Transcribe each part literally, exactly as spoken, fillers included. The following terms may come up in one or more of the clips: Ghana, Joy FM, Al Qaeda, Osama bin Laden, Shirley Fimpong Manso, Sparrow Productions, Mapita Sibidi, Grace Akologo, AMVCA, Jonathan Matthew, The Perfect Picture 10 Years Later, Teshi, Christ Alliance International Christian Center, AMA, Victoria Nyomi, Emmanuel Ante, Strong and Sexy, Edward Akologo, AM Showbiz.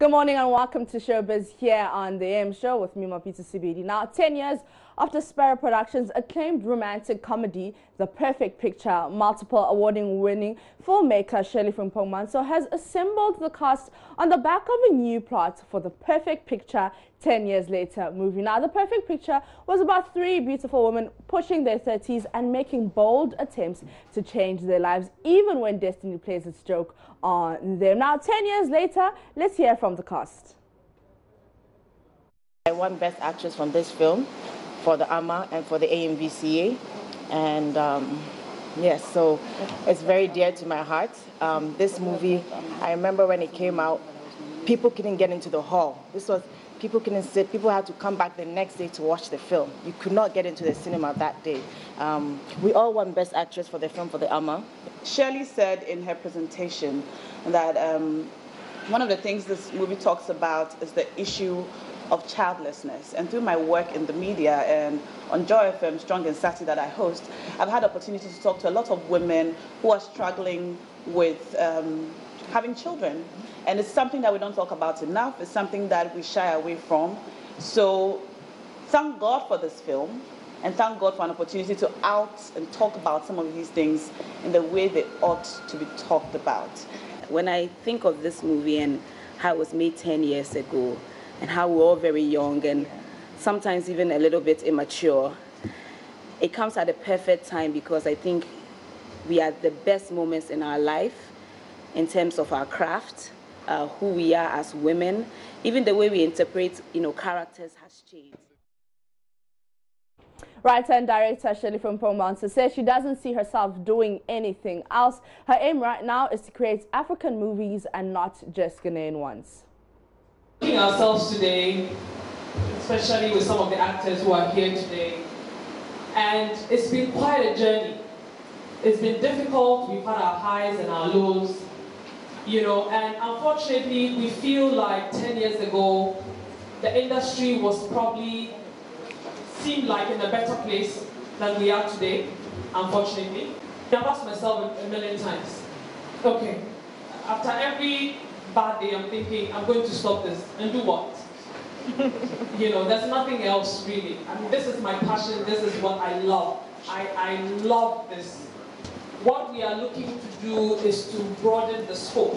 Good morning and welcome to Showbiz here on the A M Show with me, Mapita Sibidi. Now, ten years after Sparrow Productions' acclaimed romantic comedy, The Perfect Picture, multiple award-winning filmmaker Shirley Fimpong Manso has assembled the cast on the back of a new plot for The Perfect Picture ten years later movie. Now, The Perfect Picture was about three beautiful women pushing their thirties and making bold attempts to change their lives, even when destiny plays its joke on them. Now, ten years later, let's hear from the cast. I won Best Actress from this film, for the A M A and for the A M V C A, and um, yes, so it's very dear to my heart. Um, this movie, I remember when it came out, people couldn't get into the hall. This was, people couldn't sit, people had to come back the next day to watch the film. You could not get into the cinema that day. Um, we all won Best Actress for the film for the A M A. Shirley said in her presentation that um, one of the things this movie talks about is the issue of childlessness, and through my work in the media and on Joy F M, Strong and Sexy, that I host, I've had opportunity to talk to a lot of women who are struggling with um, having children, and it's something that we don't talk about enough. It's something that we shy away from. So thank God for this film, and thank God for an opportunity to out and talk about some of these things in the way they ought to be talked about. When I think of this movie and how it was made ten years ago, and how we're all very young and sometimes even a little bit immature, it comes at a perfect time because I think we are at the best moments in our life in terms of our craft, uh, who we are as women, even the way we interpret, you know, characters has changed. Writer and director Shirley Fimpong Manso says she doesn't see herself doing anything else. Her aim right now is to create African movies and not just Ghanaian ones. Ourselves today, especially with some of the actors who are here today, and it's been quite a journey. It's been difficult. We've had our highs and our lows, you know, and unfortunately we feel like ten years ago the industry was probably seemed like in a better place than we are today, unfortunately. I've asked myself a million times, okay, after every bad day, I'm thinking, I'm going to stop this and do what? You know, there's nothing else really. I mean, this is my passion, this is what I love. I, I love this. What we are looking to do is to broaden the scope.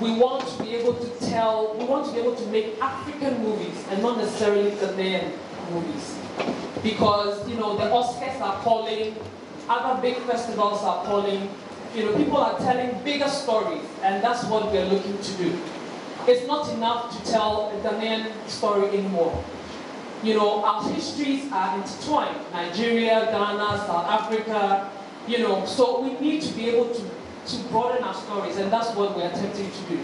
We want to be able to tell, we want to be able to make African movies and not necessarily Ghanaian movies. Because, you know, the Oscars are calling, other big festivals are calling. You know, people are telling bigger stories, and that's what we're looking to do. It's not enough to tell a Ghanaian story anymore. You know, our histories are intertwined. Nigeria, Ghana, South Africa, you know, so we need to be able to, to broaden our stories, and that's what we're attempting to do.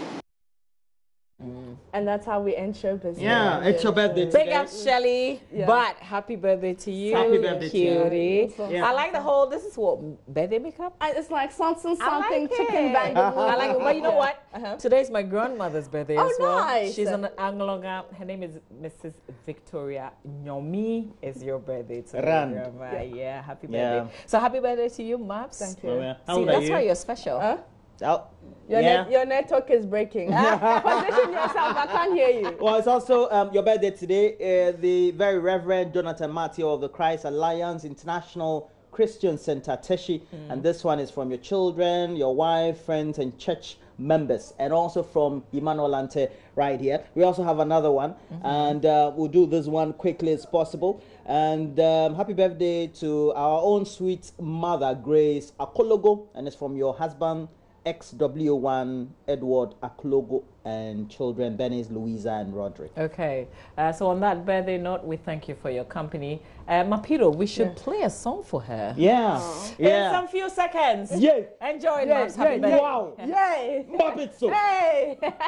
And that's how we end Showbiz. Yeah, it's your birthday today. Big up, Shirley. Yeah. But happy birthday to you. Happy birthday cutie. To you. Yeah. I like the whole, this is what, birthday makeup? I, it's like something, something, like chicken bag. I like it. But you know what? Uh-huh. Today's my grandmother's birthday oh, as well. Nice. She's an Angloga. Her name is Missus Victoria Nyomi. It's your birthday today, Rand. Grandma. Yeah. yeah, happy birthday. Yeah. So happy birthday to you, Maps. Thank you. Oh, yeah. how See, that's you? Why you're special. Huh? Oh, your, yeah. net, your network is breaking. Position yourself, I can't hear you. Well, it's also um, your birthday today. Uh, the very Reverend Jonathan Matthew of the Christ Alliance International Christian Center, Teshi. Mm. And this one is from your children, your wife, friends, and church members. And also from Emmanuel Ante right here. We also have another one. Mm-hmm. And uh, we'll do this one quickly as possible. And um, happy birthday to our own sweet mother, Grace Akologo. And it's from your husband, X W one Edward Akologo, and children Bernice, Louisa, and Roderick. Okay, uh, so on that birthday note, we thank you for your company. Uh, Mapiro, we should yeah. play a song for her. Yeah, oh. yeah. In some few seconds. Yeah. Enjoy, yeah. Happy yeah. Wow. Yay. Hey.